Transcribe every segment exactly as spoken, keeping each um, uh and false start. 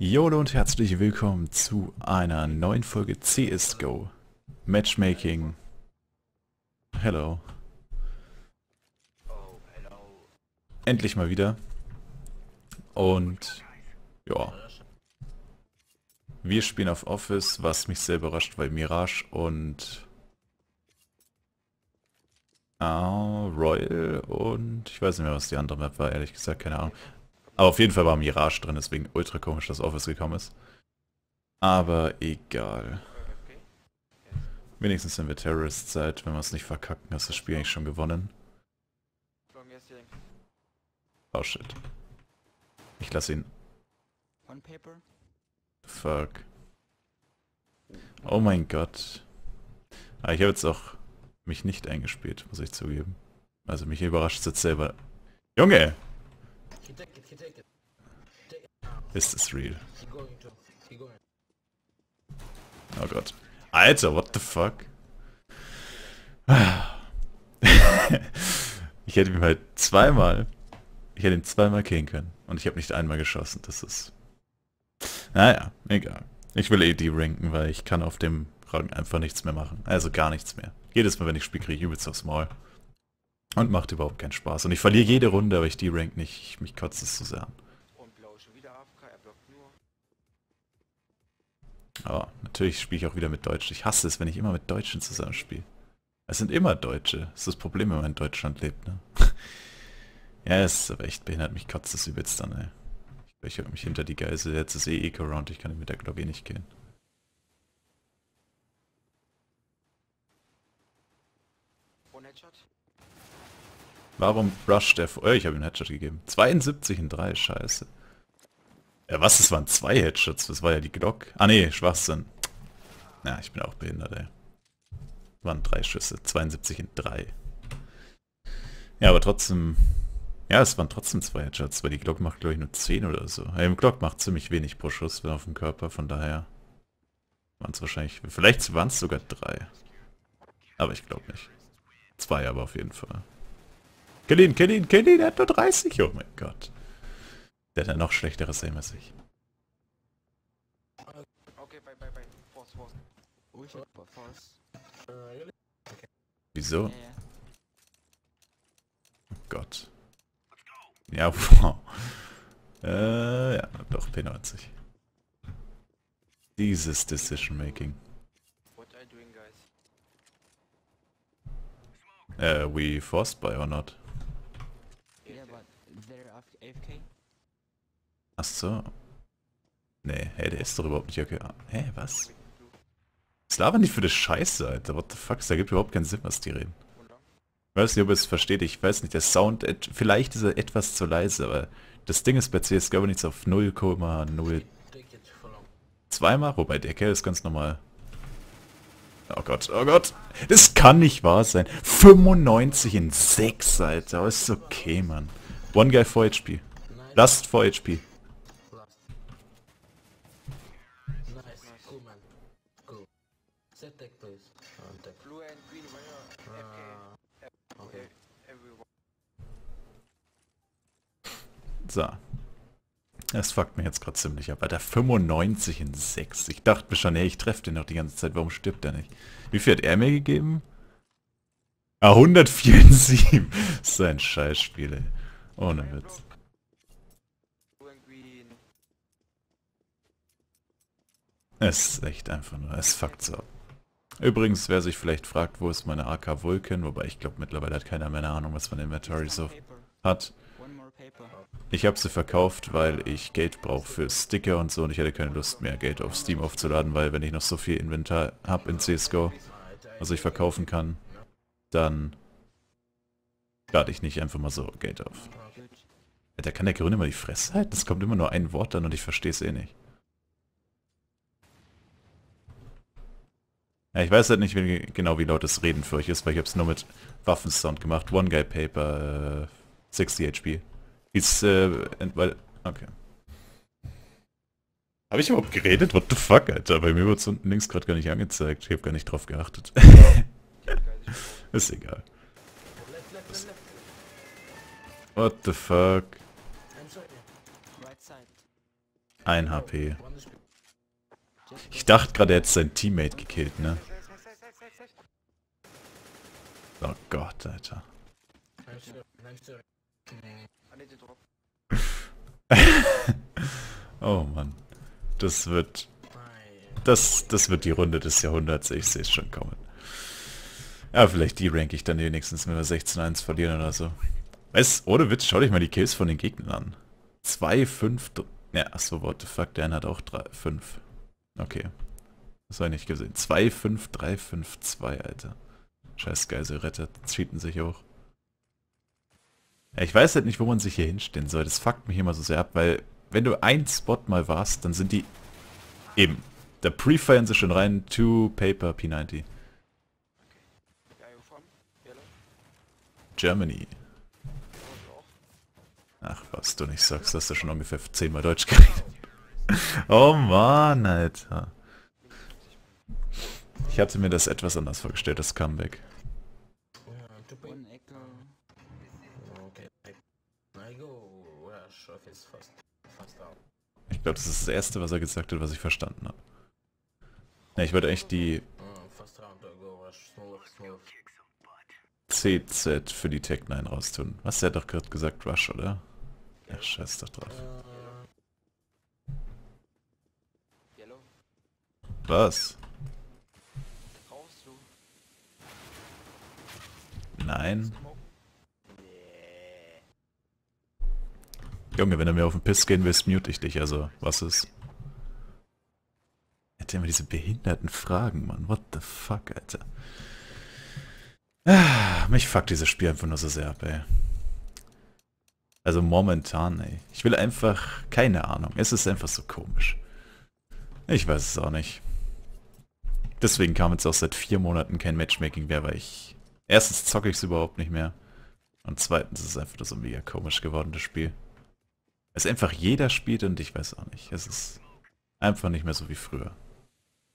Jolo und herzlich willkommen zu einer neuen Folge C S G O Matchmaking. Hello. Endlich mal wieder. Und ja. Wir spielen auf Office, was mich sehr überrascht, weil Mirage und ah, Royal und ich weiß nicht mehr, was die andere Map war, ehrlich gesagt, keine Ahnung. Aber auf jeden Fall war Mirage drin, deswegen ultra komisch, dass Office gekommen ist. Aber egal. Wenigstens sind wir Terrorist-Zeit, wenn wir es nicht verkacken, ist das Spiel eigentlich schon gewonnen. Oh shit. Ich lasse ihn. Fuck. Oh mein Gott. Ah, ich habe jetzt auch mich nicht eingespielt, muss ich zugeben. Also mich überrascht es jetzt selber. Junge! Ist es real? Oh Gott. Alter, what the fuck? Ich hätte ihn halt zweimal... Ich hätte ihn zweimal killen können. Und ich habe nicht einmal geschossen. Das ist... Naja, egal. Ich will eh de-ranken, weil ich kann auf dem Rang einfach nichts mehr machen. Also gar nichts mehr. Jedes Mal, wenn ich spiele, kriege ich übelst aufs Maul. Und macht überhaupt keinen Spaß. Und ich verliere jede Runde, aber ich de-rank nicht. Ich, mich kotzt es zu sehr an. Aber natürlich spiele ich auch wieder mit Deutschen. Ich hasse es, wenn ich immer mit Deutschen zusammenspiele. Es sind immer Deutsche. Das ist das Problem, wenn man in Deutschland lebt, ne? Ja, es ist aber echt behindert. Mich kotzt es übelst an, ey. Ich höre mich hinter die Geisel. Jetzt ist eh E C O-Round. Ich kann mit der Glock eh nicht gehen. Warum rusht der... Oh, ich habe ihm einen Headshot gegeben. zweiundsiebzig in drei, scheiße. Ja, was? Das waren zwei Headshots. Das war ja die Glock. Ah, nee, Schwachsinn. Na, ja, ich bin auch behindert, ey. Das waren drei Schüsse. zweiundsiebzig in drei. Ja, aber trotzdem... Ja, es waren trotzdem zwei Headshots, weil die Glock macht, glaube ich, nur zehn oder so. Ja, die Glock macht ziemlich wenig pro Schuss auf dem Körper, von daher... Waren es wahrscheinlich... Vielleicht waren es sogar drei. Aber ich glaube nicht. Zwei aber auf jeden Fall. Kill ihn, kill ihn, kill ihn, er hat nur dreißig, oh mein Gott. Der hat ein noch schlechteres Aim als ich. Wieso? Oh Gott. Ja, wow. Äh, ja, doch, P neunzig. Dieses Decision Making. Äh, we forced by or not? Ach so. Nee, hey, der ist doch überhaupt nicht okay. Hä, hey, was? Was labern die für das Scheiße, Alter? What the fuck? Da gibt überhaupt keinen Sinn, was die reden. Ich weiß nicht, ob ihr es versteht. Ich weiß nicht, der Sound... Vielleicht ist er etwas zu leise, aber... Das Ding ist bei C S G O nichts auf null Komma null... Zweimal? Wobei, der Kerl ist ganz normal... Oh Gott, oh Gott. Das kann nicht wahr sein. fünfundneunzig in sechs, Alter. Aber ist okay, Mann. One guy four H P. Last four H P. So. Das fuckt mir jetzt gerade ziemlich ab. Alter, fünfundneunzig in sechs. Ich dachte mir schon, hey, ich treffe den doch die ganze Zeit. Warum stirbt er nicht? Wie viel hat er mir gegeben? Ah, hundertvierundsiebzig. Das ist ein Scheißspiel, ey. Ohne Witz. Es ist echt einfach nur, es fuckt so ab. Übrigens, wer sich vielleicht fragt, wo ist meine A K Vulcan? Wobei ich glaube, mittlerweile hat keiner mehr eine Ahnung, was man im Inventory so hat. Ich habe sie verkauft, weil ich Geld brauche für Sticker und so und ich hatte keine Lust mehr, Geld auf Steam aufzuladen, weil wenn ich noch so viel Inventar habe in C S G O, was ich verkaufen kann, dann lade ich nicht einfach mal so Geld auf. Alter, kann der Grüne mal die Fresse halten? Es kommt immer nur ein Wort dann und ich verstehe es eh nicht. Ja, ich weiß halt nicht wie, genau, wie laut das Reden für euch ist, weil ich habe es nur mit Waffensound gemacht. One Guy Paper, äh, sechzig H P. Ist, äh, weil, okay. Habe ich überhaupt geredet? What the fuck, Alter? Bei mir wurde es unten links gerade gar nicht angezeigt. Ich habe gar nicht drauf geachtet. Ist egal. What the fuck? ein H P. Ich dachte gerade, er hätte sein Teammate gekillt, ne? Oh Gott, Alter. Oh Mann. Das wird... Das, das wird die Runde des Jahrhunderts, ich sehe es schon kommen. Ja, vielleicht die ranke ich dann wenigstens, wenn wir sechzehn eins verlieren oder so. Weißt du, ohne Witz, schau dich mal die Kills von den Gegnern an. zwei, fünf, ja, achso, what the fuck, der eine hat auch drei, fünf. Okay. Das habe ich nicht gesehen. zwei, fünf, drei, fünf, zwei, Alter. Scheiß Geiselretter, cheaten sich auch. Ja, ich weiß halt nicht, wo man sich hier hinstellen soll. Das fuckt mich immer so sehr ab, weil wenn du ein Spot mal warst, dann sind die... Eben. Da prefiren sie schon rein. Two Paper P neunzig. Germany. Ach, was du nicht sagst, hast du schon ungefähr zehnmal Deutsch geredet. Oh Mann, Alter. Ich hatte mir das etwas anders vorgestellt, das Comeback. Ich glaube, das ist das Erste, was er gesagt hat, was ich verstanden habe. Ne, ich wollte eigentlich die... C Z für die Tech neun raustun. Was, der hat doch gerade gesagt Rush, oder? Ach, scheiß doch drauf. Was? Nein. Junge, wenn du mir auf den Piss gehen willst, mute ich dich, also, was ist? Er hat immer diese behinderten Fragen, Mann. What the fuck, Alter. Ah, mich fuckt dieses Spiel einfach nur so sehr ab, ey. Also momentan, ey. Ich will einfach... Keine Ahnung. Es ist einfach so komisch. Ich weiß es auch nicht. Deswegen kam jetzt auch seit vier Monaten kein Matchmaking mehr, weil ich... Erstens zocke ich es überhaupt nicht mehr. Und zweitens ist es einfach so ein mega komisch gewordenes Spiel. Es einfach jeder spielt und ich weiß auch nicht. Es ist einfach nicht mehr so wie früher.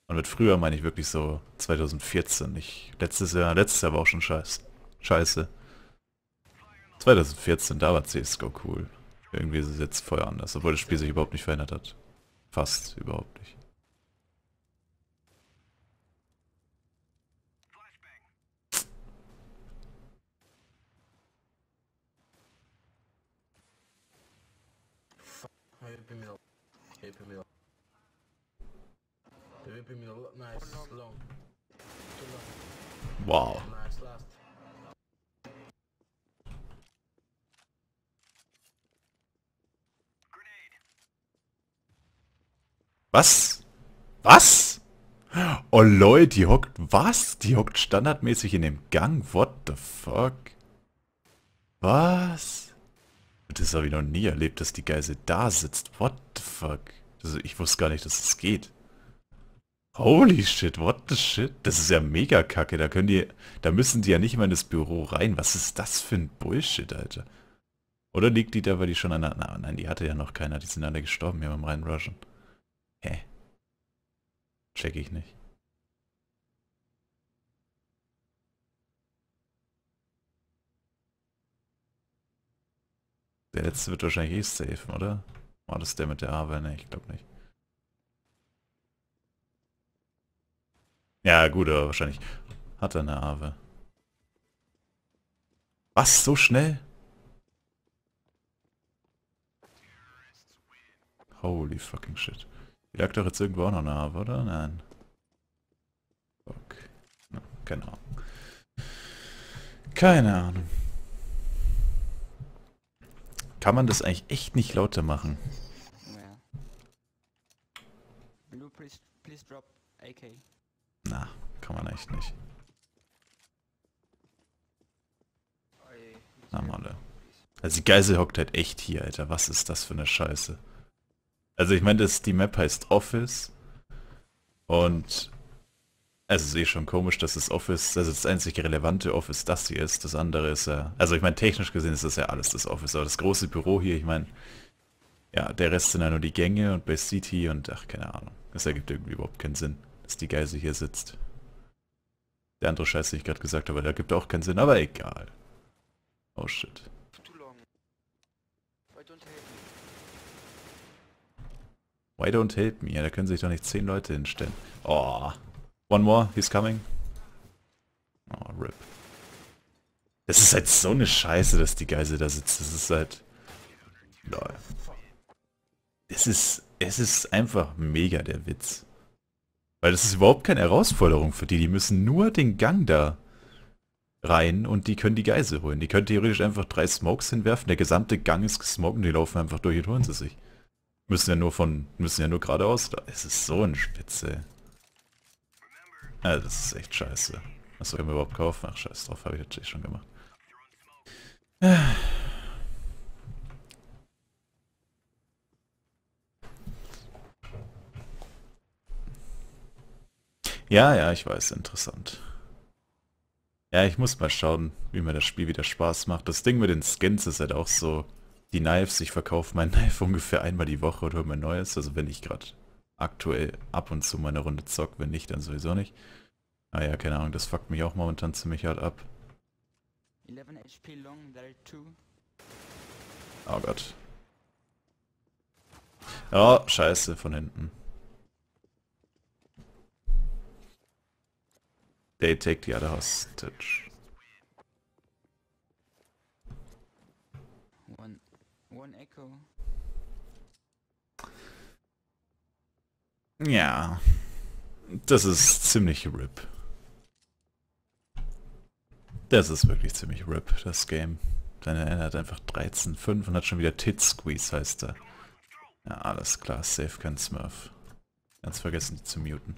Und mit früher meine ich wirklich so zwanzig vierzehn. Ich, letztes Jahr, letztes Jahr war auch schon scheiß, scheiße. zwanzig vierzehn, da war C S G O cool. Irgendwie ist es jetzt voll anders, obwohl das Spiel sich überhaupt nicht verändert hat. Fast überhaupt nicht. Wow. Was? Was? Oh Leute, die hockt... Was? Die hockt standardmäßig in dem Gang? What the fuck? Was? Das habe ich noch nie erlebt, dass die Geisel da sitzt. What the fuck? Also ich wusste gar nicht, dass es geht. Holy shit, what the shit? Das ist ja mega kacke, da können die, da müssen die ja nicht mal in das Büro rein. Was ist das für ein Bullshit, Alter? Oder liegt die da, weil die schon an der... Na, nein, die hatte ja noch keiner, die sind alle gestorben hier beim Reinrushen. Hä? Check ich nicht. Der letzte wird wahrscheinlich eh safe, oder? War das der mit der A W P? Ne, ich glaube nicht. Ja, gut, aber wahrscheinlich hat er eine A W P. Was? So schnell? Holy fucking shit. Die lag doch jetzt irgendwo auch noch eine A W P, oder? Nein. Fuck. No, keine Ahnung. Keine Ahnung. Kann man das eigentlich echt nicht lauter machen? Yeah. Blue, please, please drop A K. Na, kann man echt nicht. Na, Mann. Also die Geisel hockt halt echt hier, Alter. Was ist das für eine Scheiße? Also ich meine, die Map heißt Office. Und... Also es ist eh schon komisch, dass das Office... Also das einzige relevante Office das hier ist. Das andere ist ja... Also ich meine, technisch gesehen ist das ja alles das Office. Aber das große Büro hier, ich meine... Ja, der Rest sind ja nur die Gänge und Bay City und... Ach, keine Ahnung. Das ergibt irgendwie überhaupt keinen Sinn, dass die Geisel hier sitzt. Der andere Scheiß, den ich gerade gesagt habe, der gibt auch keinen Sinn, aber egal. Oh shit. Why don't help me? Da können sich doch nicht zehn Leute hinstellen. Oh. One more, he's coming. Oh, rip. Das ist halt so eine Scheiße, dass die Geisel da sitzt. Das ist halt... Lol. Es ist... Es ist einfach mega der Witz. Weil das ist überhaupt keine Herausforderung für die. Die müssen nur den Gang da rein und die können die Geisel holen. Die können theoretisch einfach drei Smokes hinwerfen. Der gesamte Gang ist gesmoked und die laufen einfach durch und holen sie sich. Müssen ja nur von... Müssen ja nur geradeaus da. Es ist so ein Spitze. Ah, das ist echt scheiße. Was soll ich mir überhaupt kaufen? Ach, scheiß drauf, habe ich natürlich schon gemacht. Ja, ja, ich weiß, interessant. Ja, ich muss mal schauen, wie mir das Spiel wieder Spaß macht. Das Ding mit den Skins ist halt auch so, die Knives, ich verkaufe mein Knife ungefähr einmal die Woche und hole mir neues. Also wenn ich gerade aktuell ab und zu mal eine Runde zocke, wenn nicht, dann sowieso nicht. Ah ja, keine Ahnung, das fuckt mich auch momentan ziemlich hart ab. Oh Gott. Oh, scheiße, von hinten. They take the other hostage. One, one echo. Ja, das ist ziemlich RIP. Das ist wirklich ziemlich RIP, das Game. Dann erinnert einfach dreizehn Komma fünf und hat schon wieder Tit Squeeze, heißt er. Ja, alles klar, safe kein Smurf. Ganz vergessen, die zu muten.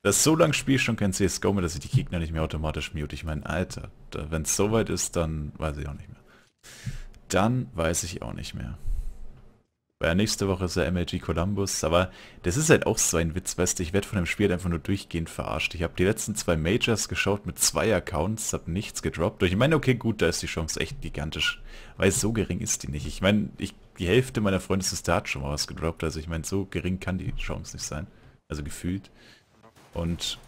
Das ist so lang Spiel schon kein C S G O mehr, dass ich die Gegner nicht mehr automatisch mute. Ich meine, Alter, wenn es soweit ist, dann weiß ich auch nicht mehr. Dann weiß ich auch nicht mehr. Weil nächste Woche ist der M L G Columbus, aber das ist halt auch so ein Witz, weißt du, ich werde von dem Spiel halt einfach nur durchgehend verarscht. Ich habe die letzten zwei Majors geschaut mit zwei Accounts, habe nichts gedroppt. Und ich meine, okay, gut, da ist die Chance echt gigantisch, weil so gering ist die nicht. Ich meine, ich, die Hälfte meiner Freunde ist da hat schon mal was gedroppt, also ich meine, so gering kann die Chance nicht sein. Also gefühlt. Und...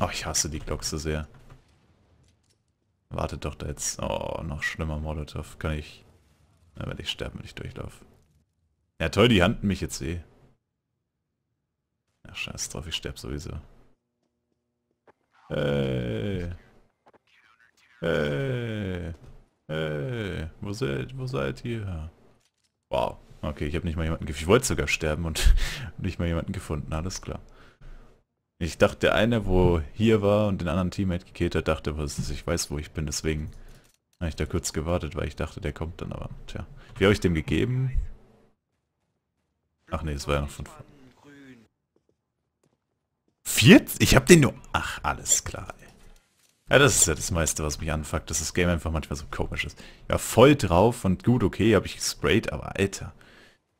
Oh, ich hasse die Glock so sehr. Wartet doch da jetzt... Oh, noch schlimmer Molotov, kann ich... Na, werde ich sterben, wenn ich durchlaufe. Ja toll, die handen mich jetzt eh. Ach scheiß drauf, ich sterbe sowieso. Hey. Hey. Hey. Wo seid, wo seid ihr? Wow. Okay, ich habe nicht mal jemanden gefunden. Ich wollte sogar sterben und nicht mal jemanden gefunden. Alles klar. Ich dachte, der eine, wo hier war und den anderen Teammate gekillt hat, dachte, was ist, ich weiß, wo ich bin, deswegen... Habe ich da kurz gewartet, weil ich dachte, der kommt dann, aber tja. Wie habe ich dem gegeben? Ach nee, es war ja noch von vorne. vierzig? Ich habe den nur... Ach, alles klar, ey. Ja, das ist ja das meiste, was mich anfuckt, dass das Game einfach manchmal so komisch ist. Ja, voll drauf und gut, okay, habe ich gesprayt, aber Alter.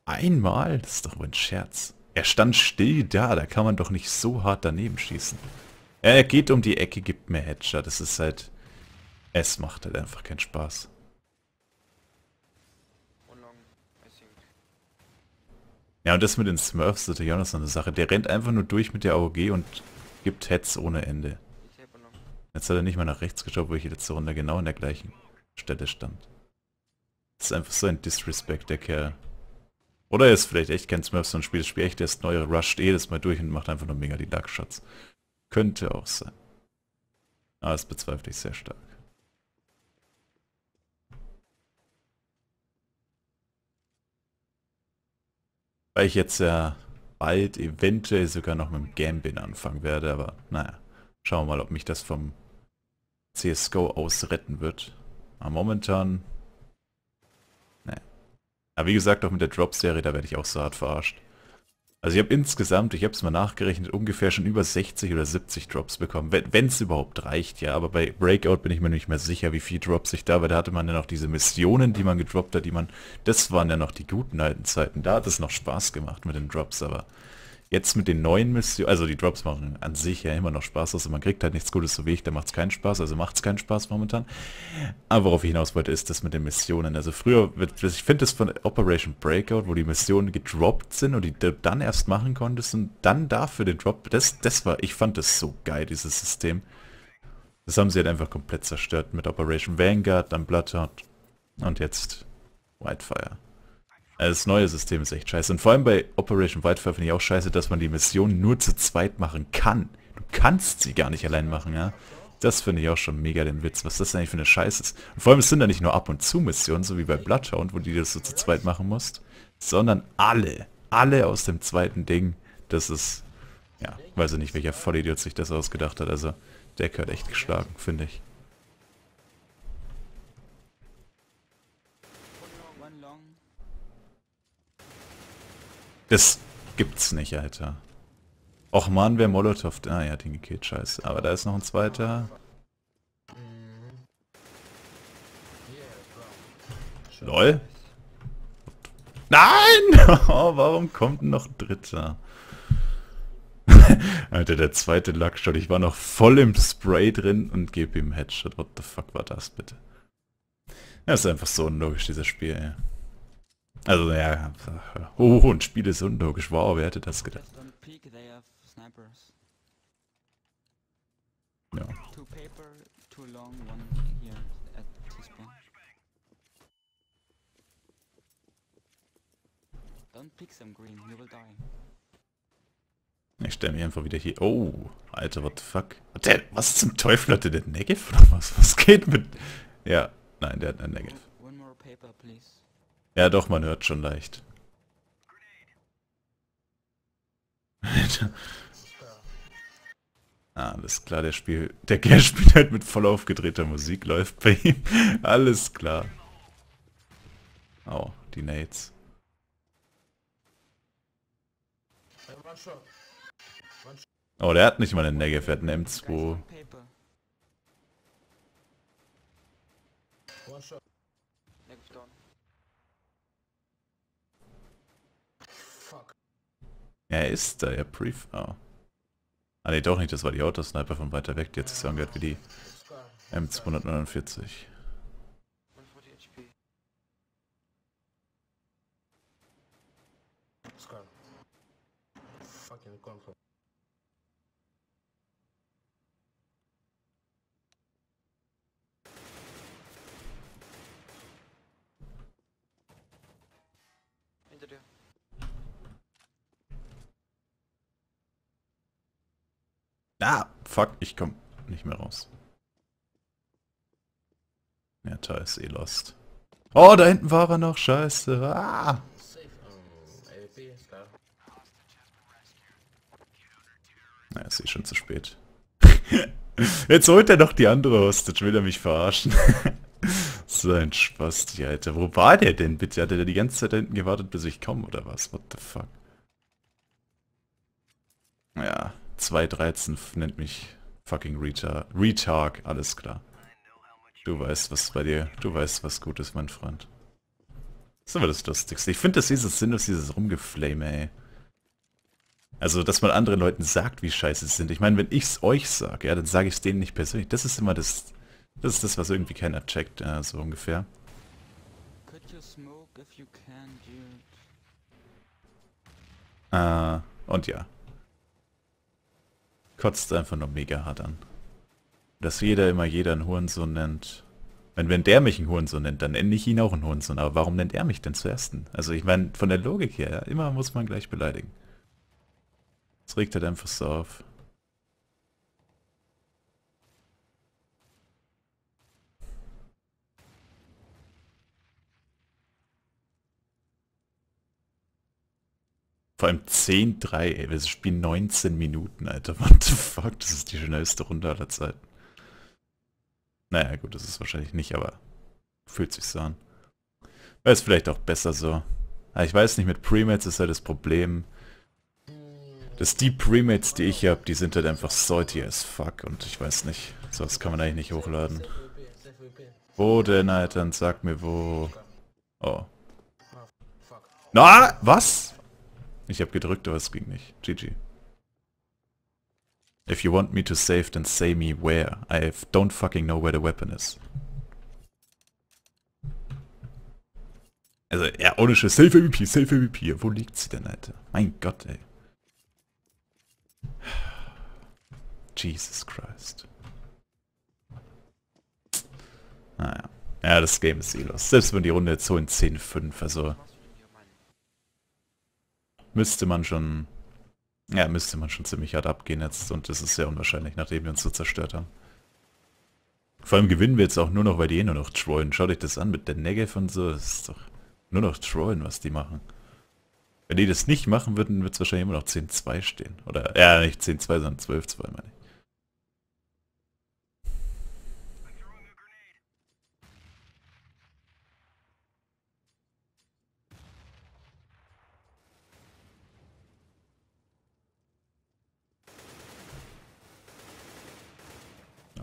Einmal? Das ist doch wohl ein Scherz. Er stand still da, da kann man doch nicht so hart daneben schießen. Er geht um die Ecke, gibt mir Headshot, das ist halt... Es macht halt einfach keinen Spaß. Ja, und das mit den Smurfs ist natürlich auch noch so eine Sache. Der rennt einfach nur durch mit der A U G und gibt Heads ohne Ende. Jetzt hat er nicht mal nach rechts geschaut, wo ich letzte Runde genau an der gleichen Stelle stand. Das ist einfach so ein Disrespect, der Kerl. Oder er ist vielleicht echt kein Smurf, sondern spielt das Spiel echt erst neu, rusht jedes Mal durch und macht einfach nur mega die Luck-Shots. Könnte auch sein. Aber das bezweifle ich sehr stark. Weil ich jetzt ja bald eventuell sogar noch mit dem Gambin anfangen werde, aber naja, schauen wir mal, ob mich das vom C S G O aus retten wird. Aber momentan... Naja. Aber wie gesagt, auch mit der Drop-Serie, da werde ich auch so hart verarscht. Also ich habe insgesamt, ich habe es mal nachgerechnet, ungefähr schon über sechzig oder siebzig Drops bekommen, wenn es überhaupt reicht, ja. Aber bei Breakout bin ich mir nicht mehr sicher, wie viel Drops ich da, weil da hatte man ja noch diese Missionen, die man gedroppt hat, die man, das waren ja noch die guten alten Zeiten. Da hat es noch Spaß gemacht mit den Drops, aber jetzt mit den neuen Missionen, also die Drops machen an sich ja immer noch Spaß, also man kriegt halt nichts Gutes so wie ich, da macht es keinen Spaß, also macht es keinen Spaß momentan. Aber worauf ich hinaus wollte, ist das mit den Missionen. Also früher, ich finde das von Operation Breakout, wo die Missionen gedroppt sind und die du dann erst machen konntest und dann dafür den Drop, das, das war, ich fand das so geil, dieses System. Das haben sie halt einfach komplett zerstört mit Operation Vanguard, dann Bloodhound und jetzt Wildfire. Also das neue System ist echt scheiße. Und vor allem bei Operation Wildfire finde ich auch scheiße, dass man die Mission nur zu zweit machen kann. Du kannst sie gar nicht allein machen, ja. Das finde ich auch schon mega den Witz, was das eigentlich für eine Scheiße ist. Und vor allem, es sind da nicht nur ab und zu Missionen, so wie bei Bloodhound, wo du das so zu zweit machen musst, sondern alle, alle aus dem zweiten Ding. Das ist, ja, weiß ich nicht, welcher Vollidiot sich das ausgedacht hat. Also, der gehört echt geschlagen, finde ich. Das gibt's nicht, Alter. Och man, wer Molotov... Ah, er hat ihn gekillt, scheiße. Aber da ist noch ein zweiter. LOL? Nein! Oh, warum kommt noch ein dritter? Alter, der zweite Luckshot. Ich war noch voll im Spray drin und gebe ihm Headshot. What the fuck war das bitte? Ja, ist einfach so unlogisch, dieses Spiel, ey. Also, ja... Oh, ein Spiel ist unlogisch. Wow, wer hätte das gedacht? Ja. Ich stelle mich einfach wieder hier. Oh, Alter, what the fuck? Der, was zum Teufel hatte der Negev oder was? Was geht mit... Ja, nein, der hat einen Negev. Ja doch, man hört schon leicht. Alles klar, der Spiel, der Kerl spielt halt mit voll aufgedrehter Musik, läuft bei ihm. Alles klar. Oh, die Nades. Oh, der hat nicht mal einen Negev, der hat einen M zwei. Ja, er ist da, der Brief. Oh. Ah ne, doch nicht, das war die Autosniper von weiter weg, die hat sich so angehört wie die M zwei neunundvierzig. Ah, fuck, ich komm nicht mehr raus. Ja, da ist eh lost. Oh, da hinten war er noch, scheiße. Ah. Na, ist eh schon zu spät. Jetzt holt er doch die andere Hostage, will er mich verarschen. So ein Spasti, Alter. Wo war der denn bitte? Hat er die ganze Zeit da hinten gewartet, bis ich komme, oder was? What the fuck? Ja. zwei dreizehn nennt mich fucking Retar Retarg, alles klar. Du weißt, was bei dir, du weißt, was gut ist, mein Freund. Das ist aber das Lustigste. Ich finde, dass dieses sinnlos, dieses Rumgeflame, ey. Also, dass man anderen Leuten sagt, wie scheiße sie sind. Ich meine, wenn ich es euch sage, ja, dann sage ich es denen nicht persönlich. Das ist immer das, das ist das, was irgendwie keiner checkt, ja, so ungefähr. Ah, und ja. Kotzt einfach nur mega hart an. Dass jeder immer jeder einen Hurensohn nennt. Wenn, wenn der mich einen Hurensohn nennt, dann nenne ich ihn auch einen Hurensohn. Aber warum nennt er mich denn zuerst? Also ich meine, von der Logik her, ja, immer muss man gleich beleidigen. Das regt halt einfach so auf. Vor allem zehn drei, ey, wir spielen neunzehn Minuten, Alter, what the fuck, das ist die schnellste Runde aller Zeiten. Naja, gut, das ist wahrscheinlich nicht, aber fühlt sich so an. Wäre es vielleicht auch besser so. Aber ich weiß nicht, mit Premates ist halt das Problem, dass die Premates, die ich habe, die sind halt einfach salty as fuck und ich weiß nicht, sowas kann man eigentlich nicht hochladen. Wo denn, Alter, sag mir wo. Oh. Na, was? Ich habe gedrückt, aber es ging nicht. G G. If you want me to save, then say me where. I don't fucking know where the weapon is. Also, ja, ohne Schiss. Save A W P, save A W P. Wo liegt sie denn, Alter? Mein Gott, ey. Jesus Christ. Naja. Ja, das Game ist eh los. Selbst wenn die Runde jetzt so in zehn fünf, also... müsste man schon, ja, müsste man schon ziemlich hart abgehen jetzt. Und das ist sehr unwahrscheinlich, nachdem wir uns so zerstört haben. Vor allem gewinnen wir jetzt auch nur noch, weil die eh nur noch trollen. Schaut euch das an mit der Negev und so. Das ist doch nur noch trollen, was die machen. Wenn die das nicht machen würden, würde es wahrscheinlich immer noch zehn zwei stehen. Oder, ja, nicht zehn zwei, sondern zwölf zwei, meine ich.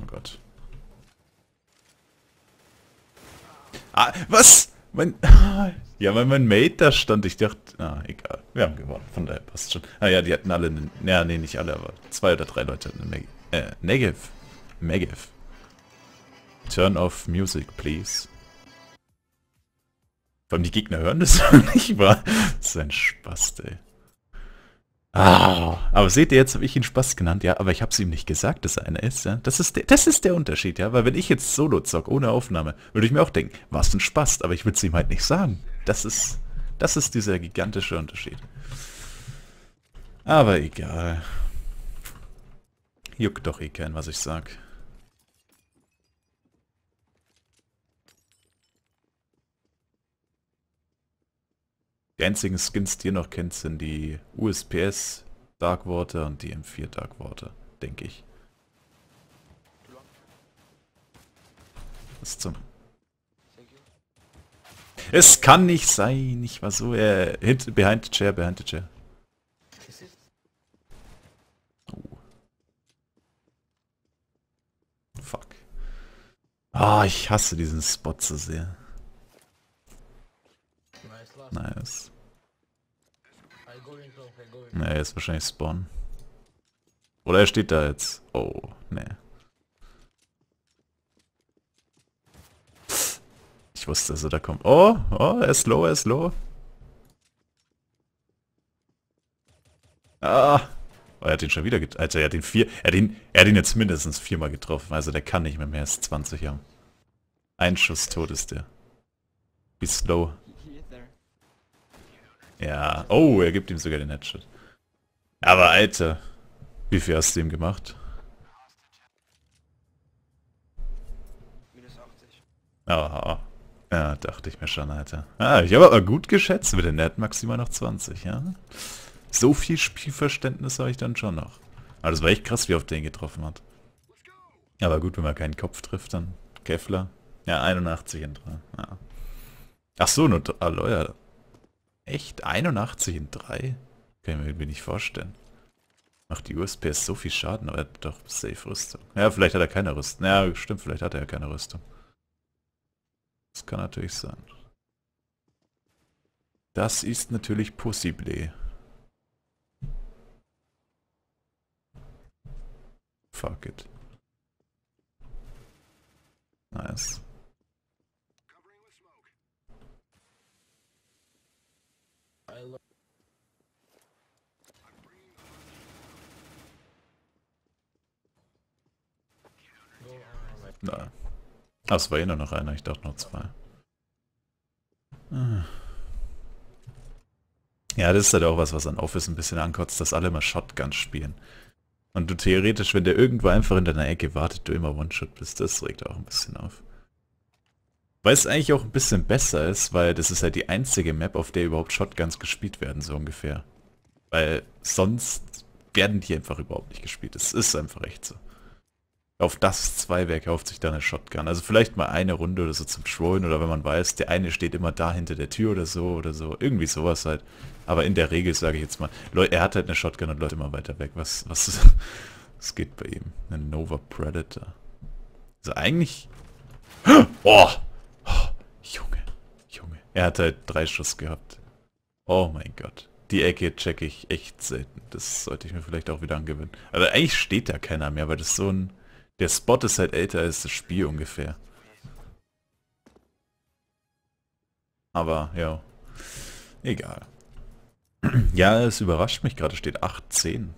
Oh Gott. Ah, was? Mein... Ja, weil mein Mate da stand, ich dachte... Na, egal. Wir haben gewonnen, von daher passt schon. Ah ja, die hatten alle... Einen, ja, nee, nicht alle, aber zwei oder drei Leute hatten eine äh, Negev. Negev. Turn off music, please. Vor allem die Gegner hören das nicht wahr? Das ist ein Spaß, ey. Ah, aber seht ihr, jetzt habe ich ihn Spaß genannt, ja, aber ich habe es ihm nicht gesagt, dass er einer ist, ja. Das ist, der, das ist der Unterschied, ja, weil wenn ich jetzt solo zock, ohne Aufnahme, würde ich mir auch denken, was ein Spaß, aber ich würde es ihm halt nicht sagen. Das ist, das ist dieser gigantische Unterschied. Aber egal. Juckt doch eh keinen, was ich sag. Die einzigen Skins, die ihr noch kennt, sind die U S P S Darkwater und die M vier Darkwater, denke ich. Was zum... Es kann nicht sein, ich war so... Äh, hint, behind the chair, behind the chair. Oh. Fuck. Ah, oh, ich hasse diesen Spot so sehr. Nice. Ne, er ist wahrscheinlich Spawn. Oder er steht da jetzt. Oh, ne. Ich wusste, dass er da kommt. Oh, oh, er ist low, er ist low. Ah. Oh, er hat ihn schon wieder getroffen. Alter, er hat ihn vier. Er hat ihn, er hat ihn jetzt mindestens viermal getroffen. Also der kann nicht mehr mehr als zwanzig haben. Ein Schuss tot ist der. Wie slow. Ja, oh, er gibt ihm sogar den Headshot. Aber Alter, wie viel hast du ihm gemacht? Oh, ja, dachte ich mir schon, Alter. Ah, ich habe aber gut geschätzt mit den Net maximal noch zwanzig, ja? So viel Spielverständnis habe ich dann schon noch. Aber das war echt krass, wie oft der ihn getroffen hat. Aber gut, wenn man keinen Kopf trifft, dann Kevlar. Ja, einundachtzig in drei. Ja. Ach so, nur... Ah, Leute. Echt? einundachtzig in drei? Kann ich mir nicht vorstellen. Macht die U S P S so viel Schaden, aber er hat doch safe Rüstung. Ja, vielleicht hat er keine Rüstung. Ja, stimmt, vielleicht hat er ja keine Rüstung. Das kann natürlich sein. Das ist natürlich possible. Fuck it. Nice. Na. Ah, es war eh nur noch einer, ich dachte noch zwei. Ah. Ja, das ist halt auch was, was an Office ein bisschen ankotzt, dass alle mal Shotguns spielen. Und du theoretisch, wenn der irgendwo einfach in deiner Ecke wartet, du immer One-Shot bist, das regt auch ein bisschen auf. Weil es eigentlich auch ein bisschen besser ist, weil das ist halt die einzige Map, auf der überhaupt Shotguns gespielt werden, so ungefähr. Weil sonst werden die einfach überhaupt nicht gespielt, es ist einfach echt so. Auf das Zweiwerk hofft sich dann eine Shotgun. Also vielleicht mal eine Runde oder so zum Trollen oder wenn man weiß, der eine steht immer da hinter der Tür oder so oder so. Irgendwie sowas halt. Aber in der Regel sage ich jetzt mal, Leute, er hat halt eine Shotgun und Leute immer weiter weg. Was, was, was geht bei ihm? Eine Nova Predator. Also eigentlich... Oh! Oh! Junge, Junge. Er hat halt drei Schuss gehabt. Oh mein Gott. Die Ecke checke ich echt selten. Das sollte ich mir vielleicht auch wieder angewöhnen. Aber eigentlich steht da keiner mehr, weil das so ein... Der Spot ist halt älter als das Spiel ungefähr. Aber, ja. Egal. Ja, es überrascht mich gerade. Steht acht zehn.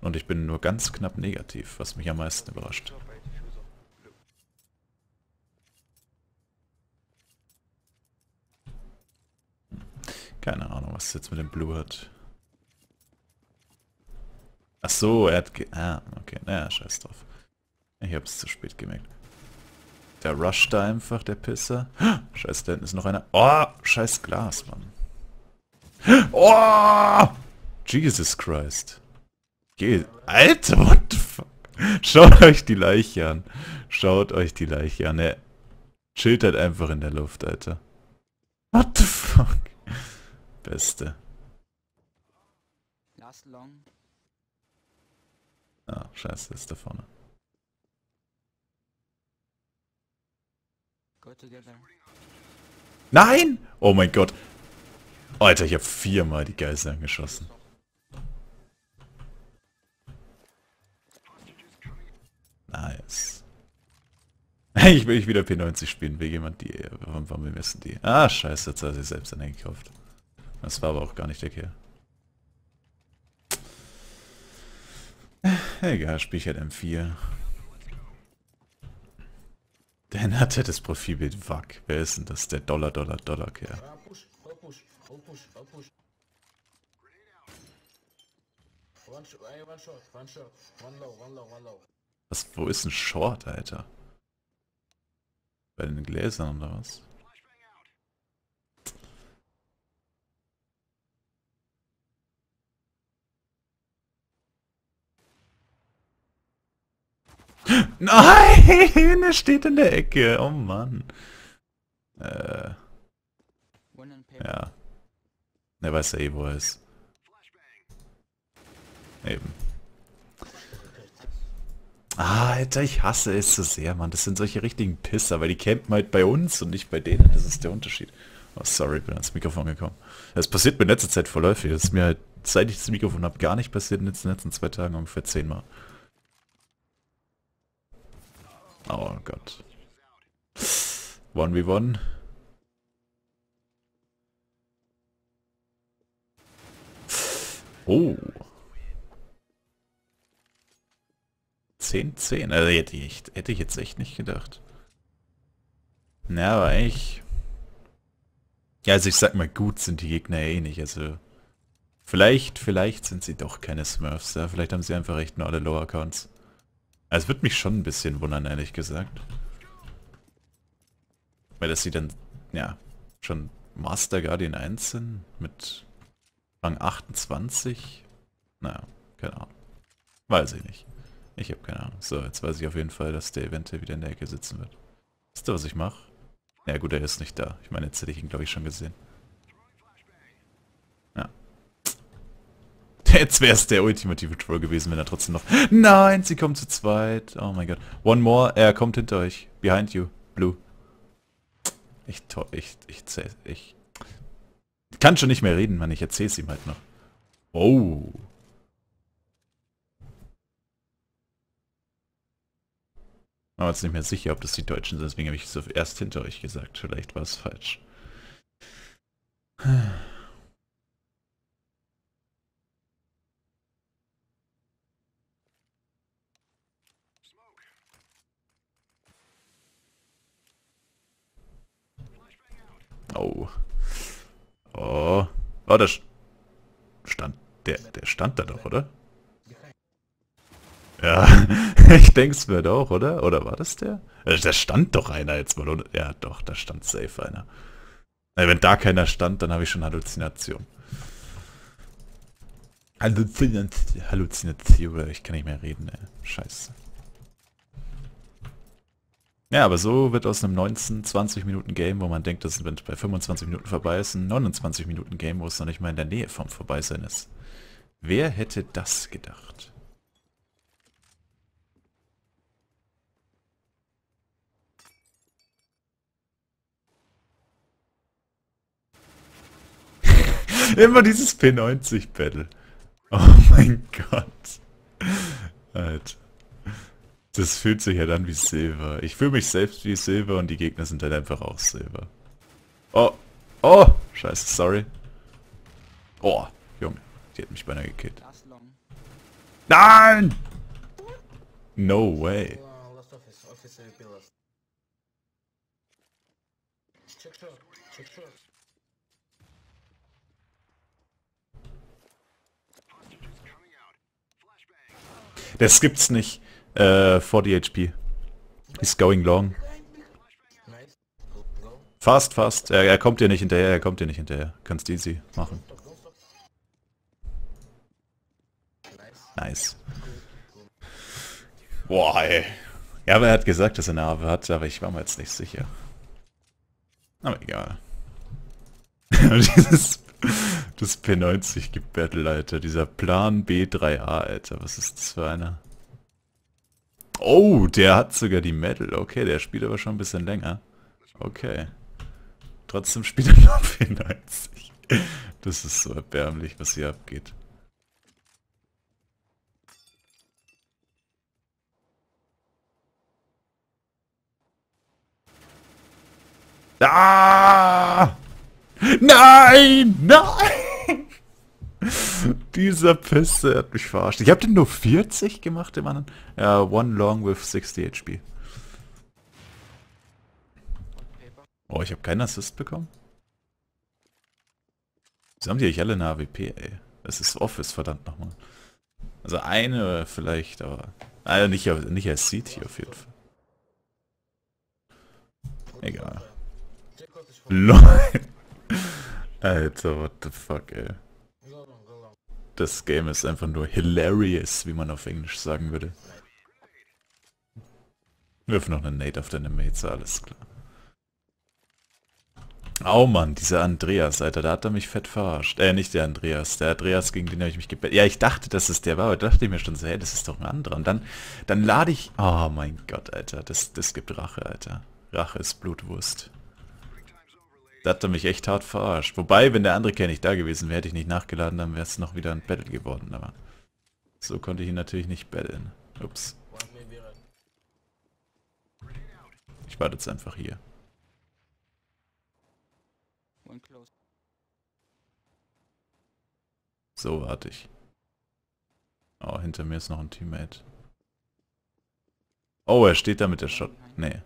Und ich bin nur ganz knapp negativ, was mich am meisten überrascht. Keine Ahnung, was es jetzt mit dem Blue hat. so, er hat ge... Ah, okay. Naja, scheiß drauf. Ich hab's zu spät gemerkt. Der rusht da einfach, der Pisser. Scheiß, da hinten ist noch einer. Oh, scheiß Glas, Mann. Oh! Jesus Christ. Geh. Alter, what the fuck? Schaut euch die Leiche an. Schaut euch die Leiche an. Er chillt halt einfach in der Luft, Alter. What the fuck? Beste. Ah, scheiße, ist da vorne. Nein! Oh mein Gott. Alter, ich habe viermal die Geißel angeschossen. Nice. Ich will nicht wieder P neunzig spielen. Will jemand die... Wann, wann bemessen die? Ah, scheiße, jetzt hat er sich selbst eine gekauft. Das war aber auch gar nicht der Kerl. Egal, spiel ich halt M vier. Dann hat er das Profilbild wack. Wer ist denn das? Der Dollar, Dollar, Dollar Kerl. Was, wo ist ein Short, Alter? Bei den Gläsern oder was? Nein, er steht in der Ecke. Oh Mann. Äh. Ja. Er weiß ja eh, wo er ist. Eben. Ah, Alter, ich hasse es so sehr, Mann. Das sind solche richtigen Pisser, weil die campen halt bei uns und nicht bei denen. Das ist der Unterschied. Oh, sorry, bin ans Mikrofon gekommen. Das passiert mir in letzter Zeit vorläufig. Das ist mir halt, seit ich das Mikrofon habe, gar nicht passiert in den letzten zwei Tagen ungefähr zehnmal. Oh Gott. one v one. Oh. zehn zehn. Also hätte ich, hätte ich jetzt echt nicht gedacht. Na, aber ich... Ja, also ich sag mal, gut sind die Gegner eh nicht. Also vielleicht, vielleicht sind sie doch keine Smurfs. Ja? Vielleicht haben sie einfach echt nur alle Low-Accounts. Also es würde mich schon ein bisschen wundern, ehrlich gesagt. Weil dass sie dann, ja, schon Master Guardian eins sind mit Rang achtundzwanzig. Naja, keine Ahnung. Weiß ich nicht. Ich habe keine Ahnung. So, jetzt weiß ich auf jeden Fall, dass der eventuell wieder in der Ecke sitzen wird. Wisst ihr, was ich mache? Ja gut, er ist nicht da. Ich meine, jetzt hätte ich ihn, glaube ich, schon gesehen. Jetzt wäre es der ultimative Troll gewesen, wenn er trotzdem noch... Nein, sie kommen zu zweit. Oh mein Gott. One more. Er kommt hinter euch. Behind you. Blue. Ich... Ich... Ich... Ich... Ich kann schon nicht mehr reden, Mann. Ich erzähl's ihm halt noch. Oh. Ich war jetzt nicht mehr sicher, ob das die Deutschen sind. Deswegen habe ich es erst hinter euch gesagt. Vielleicht war es falsch. Oh. Oh. Oh, das stand... Der, der stand da doch, oder? Ja, ich denk's mir doch, oder? Oder war das der? Da stand doch einer jetzt mal, oder? Ja, doch, da stand safe einer. Wenn da keiner stand, dann habe ich schon Halluzination. Halluzination, Halluzination, ich kann nicht mehr reden, ey. Scheiße. Ja, aber so wird aus einem neunzehn, zwanzig Minuten Game, wo man denkt, dass es bei fünfundzwanzig Minuten vorbei ist, ein neunundzwanzig Minuten Game, wo es noch nicht mal in der Nähe vom Vorbeisein ist. Wer hätte das gedacht? Immer dieses P neunzig Battle. Oh mein Gott. Alter. Das fühlt sich ja dann wie Silber. Ich fühle mich selbst wie Silber und die Gegner sind dann einfach auch Silber. Oh, oh, scheiße, sorry. Oh, Junge, die hat mich beinahe gekillt. Nein! No way. Das gibt's nicht. Äh, forty H P. He's going long. Fast, fast. Er, er kommt dir nicht hinterher, er kommt dir nicht hinterher. Kannst easy machen. Nice. Boah, ey. Ja, aber er hat gesagt, dass er eine A W P hat, aber ich war mir jetzt nicht sicher. Aber egal. Dieses das P neunzig gibt Battle, Alter. Dieser Plan B drei A, Alter. Was ist das für einer? Oh, der hat sogar die Metal. Okay, der spielt aber schon ein bisschen länger. Okay. Trotzdem spielt er noch P neunzig. Das ist so erbärmlich, was hier abgeht. Ah! Nein! Nein! Dieser Pisse hat mich verarscht. Ich habe den nur vierzig gemacht, dem anderen. Ja, uh, one long with sixty H P. Oh, ich habe keinen Assist bekommen. Wieso haben die eigentlich alle eine A W P, ey? Es ist Office, verdammt nochmal. Also eine vielleicht, aber... Also nicht, nicht als C T auf jeden Fall. Egal. Leute. Alter, what the fuck, ey. Das Game ist einfach nur hilarious, wie man auf Englisch sagen würde. Wirf noch eine Nade auf deine Mates, alles klar. Oh Mann, dieser Andreas, Alter, da hat er mich fett verarscht. Äh, nicht der Andreas. Der Andreas, gegen den habe ich mich gebettet. Ja, ich dachte, dass es der war, aber dachte ich mir schon so, hey, das ist doch ein anderer. Und dann, dann lade ich... Oh mein Gott, Alter, das, das gibt Rache, Alter. Rache ist Blutwurst. Da hat er mich echt hart verarscht. Wobei, wenn der andere Kerl nicht da gewesen wäre, hätte ich nicht nachgeladen, dann wäre es noch wieder ein Battle geworden. Aber so konnte ich ihn natürlich nicht battlen. Ups. Ich warte jetzt einfach hier. So warte ich. Oh, hinter mir ist noch ein Teammate. Oh, er steht da mit der Shot. Nee.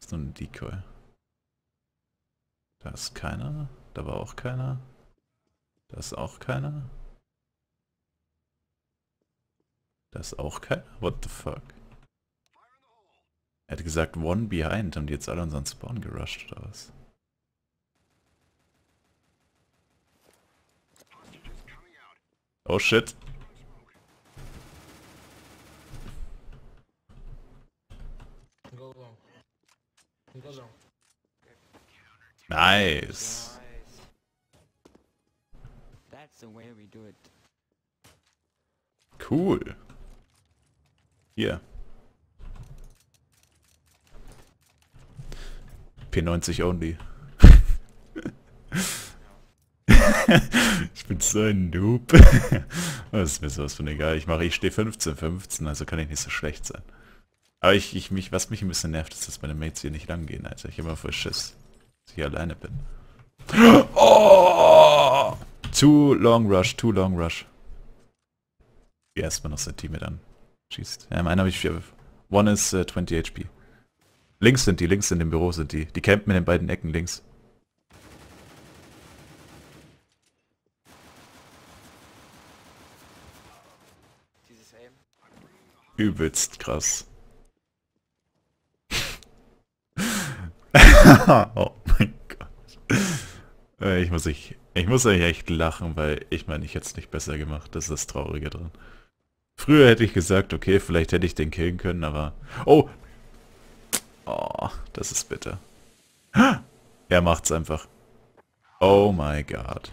Ist nur ein Decoy. Da ist keiner. Da war auch keiner. Da ist auch keiner. Da ist auch keiner. What the fuck? Er hat gesagt, one behind. Haben die jetzt alle unseren Spawn gerusht oder was? Oh shit. Nice. Cool. Hier. P neunzig only. Ich bin so ein Noob. Das ist mir sowas von egal. Ich mache, ich stehe fünfzehn fünfzehn, also kann ich nicht so schlecht sein. Aber ich, ich mich, was mich ein bisschen nervt, ist, dass meine Mates hier nicht lang gehen, Alter. Ich habe immer voll Schiss, dass ich alleine bin. Oh! Too long rush, too long rush. Geh erstmal noch sein Teammate an. Schießt. Ja, im einen habe ich vier. One is uh, twenty H P. Links sind die, links in dem Büro sind die. Die campen in den beiden Ecken links. Übelst krass. Oh mein Gott. Ich muss, ich, ich muss eigentlich echt lachen, weil ich meine, ich hätte es nicht besser gemacht. Das ist das Traurige dran. Früher hätte ich gesagt, okay, vielleicht hätte ich den killen können, aber... Oh! Oh, das ist bitter. Er macht's einfach. Oh mein Gott.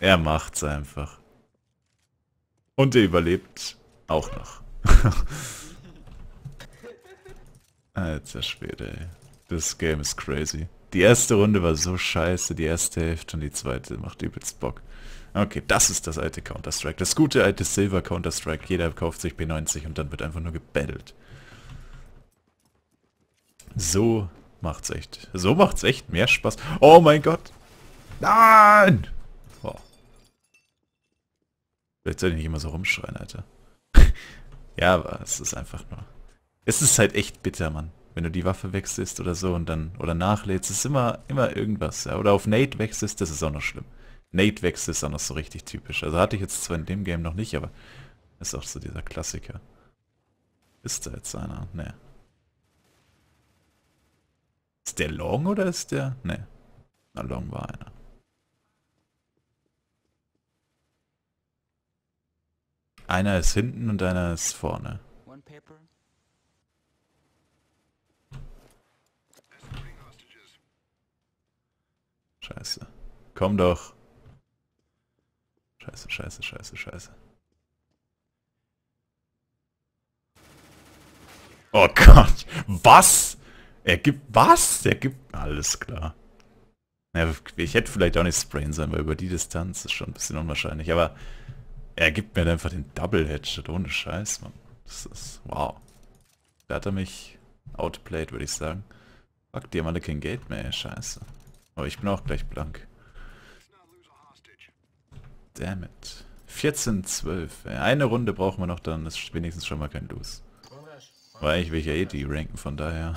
Er macht's einfach. Und der überlebt auch noch. Alter Schwede, ey. Das Game ist crazy. Die erste Runde war so scheiße, die erste Hälfte, und die zweite macht übelst Bock. Okay, das ist das alte Counter-Strike. Das gute alte Silver Counter-Strike. Jeder kauft sich P neunzig und dann wird einfach nur gebattelt. So macht's echt. So macht's echt mehr Spaß. Oh mein Gott. Nein! Vielleicht soll ich nicht immer so rumschreien, Alter. Ja, aber es ist einfach nur... Es ist halt echt bitter, Mann. Wenn du die Waffe wechselst oder so und dann... Oder nachlädst, ist immer immer irgendwas. Ja? Oder auf Nade wechselst, das ist auch noch schlimm. Nate-Wechsel ist auch noch so richtig typisch. Also hatte ich jetzt zwar in dem Game noch nicht, aber ist auch so dieser Klassiker. Ist da jetzt einer? Ne. Ist der Long oder ist der... Ne. Na, Long war einer. Einer ist hinten und einer ist vorne. Scheiße. Komm doch. Scheiße, scheiße, scheiße, scheiße. Oh Gott. Was? Er gibt... Was? Er gibt... Alles klar. Ja, ich hätte vielleicht auch nicht sprayen sollen, weil über die Distanz ist schon ein bisschen unwahrscheinlich, aber... Er gibt mir einfach den Double-Headshot, ohne Scheiß, Mann. Das ist... Wow. Da hat er mich outplayed, würde ich sagen. Fuck, die haben alle kein Geld mehr, ey, scheiße. Aber ich bin auch gleich blank. Damn it. vierzehn, zwölf. Eine Runde brauchen wir noch, dann ist wenigstens schon mal kein Lose. Weil ich will ja eh die ranken, von daher...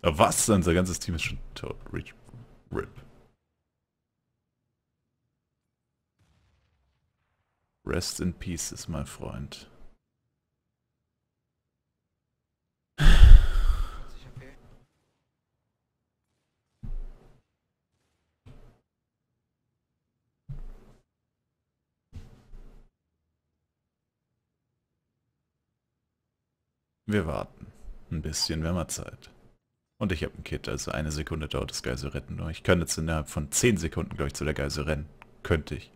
Aber was? Unser ganzes Team ist schon tot. R I P. Rest in peace ist mein Freund. Wir warten. Ein bisschen, wir haben Zeit. Und ich habe ein Kit, also eine Sekunde dauert das Geisel retten. Nur ich kann jetzt innerhalb von zehn Sekunden, glaube ich, zu der Geisel rennen. Könnte ich.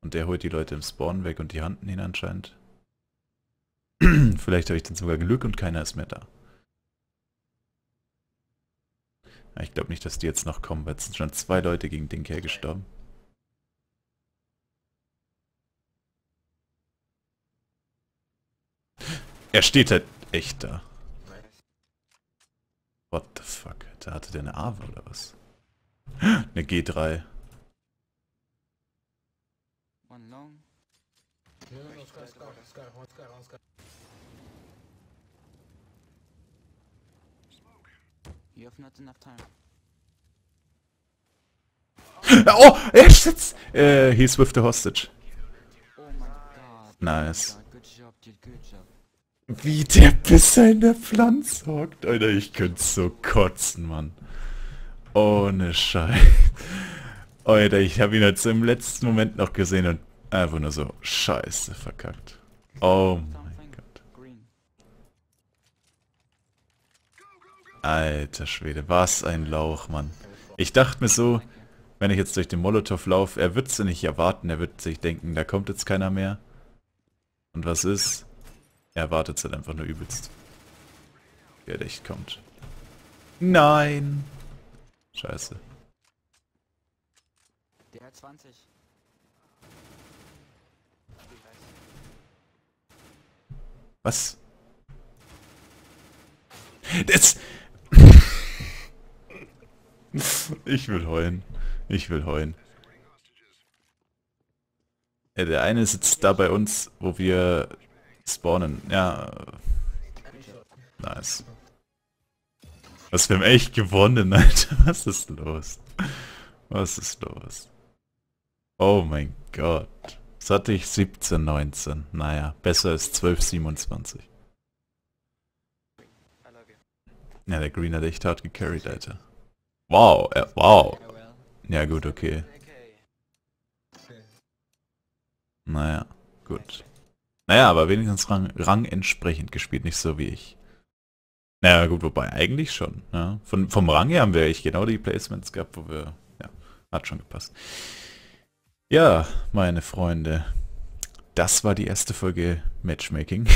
Und der holt die Leute im Spawn weg und die handen ihn anscheinend. Vielleicht habe ich dann sogar Glück und keiner ist mehr da. Ja, ich glaube nicht, dass die jetzt noch kommen, weil es sind schon zwei Leute gegen den Kerl gestorben. Er steht halt echt da. What the fuck? Da hatte der eine A W P oder was? Eine G drei. Oh! Er sitzt! Äh, he's with the hostage. Nice. Wie der Pisser in der Pflanze hockt. Alter, ich könnte so kotzen, Mann. Ohne Scheiß. Alter, ich habe ihn jetzt im letzten Moment noch gesehen und einfach nur so scheiße verkackt. Oh mein Gott. Alter Schwede, was ein Lauch, Mann. Ich dachte mir so, wenn ich jetzt durch den Molotov laufe, er wird sie nicht erwarten, er wird sich denken, da kommt jetzt keiner mehr. Und was ist? Er wartet es halt einfach nur übelst. Wer echt kommt. Nein! Scheiße. Der hat zwanzig. Was? Das... Ich will heulen. Ich will heulen. Ja, der eine sitzt da bei uns, wo wir... spawnen, ja. Nice. Was, wir haben echt gewonnen, Alter. Was ist los? Was ist los? Oh mein Gott. Das hatte ich siebzehn, neunzehn. Naja, besser als zwölf, siebenundzwanzig. Ja, der Green hat echt hart gecarried, Alter. Wow, äh, wow. Ja gut, okay. Naja, gut. Naja, aber wenigstens rang, rang entsprechend gespielt, nicht so wie ich. Naja gut, wobei eigentlich schon. Ja. Von, vom Rang her haben wir echt genau die Placements gehabt, wo wir... Ja, hat schon gepasst. Ja, meine Freunde. Das war die erste Folge Matchmaking.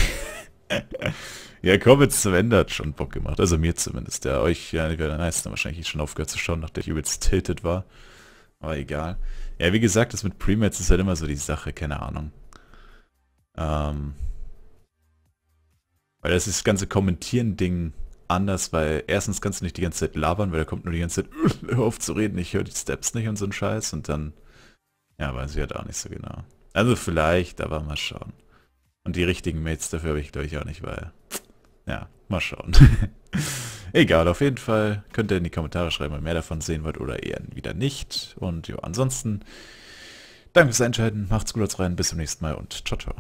Ja, komm, jetzt zum Ende, hat schon Bock gemacht. Also mir zumindest. Ja, euch, ja, ich werde nice, wahrscheinlich schon aufgehört zu schauen, nachdem ich übelst tilted war. Aber egal. Ja, wie gesagt, das mit Premats ist halt immer so die Sache, keine Ahnung. Ähm, weil das ist das ganze Kommentieren-Ding anders, weil erstens kannst du nicht die ganze Zeit labern, weil da kommt nur die ganze Zeit, hör auf zu reden, ich höre die Steps nicht und so ein Scheiß und dann, ja, weiß ich halt auch nicht so genau. Also vielleicht, aber mal schauen. Und die richtigen Mates dafür habe ich, glaube ich, auch nicht, weil, ja, mal schauen. Egal, auf jeden Fall könnt ihr in die Kommentare schreiben, wenn ihr mehr davon sehen wollt oder eher wieder nicht. Und jo, ansonsten, danke fürs Einschalten, macht's gut, haut's rein, bis zum nächsten Mal und ciao, ciao.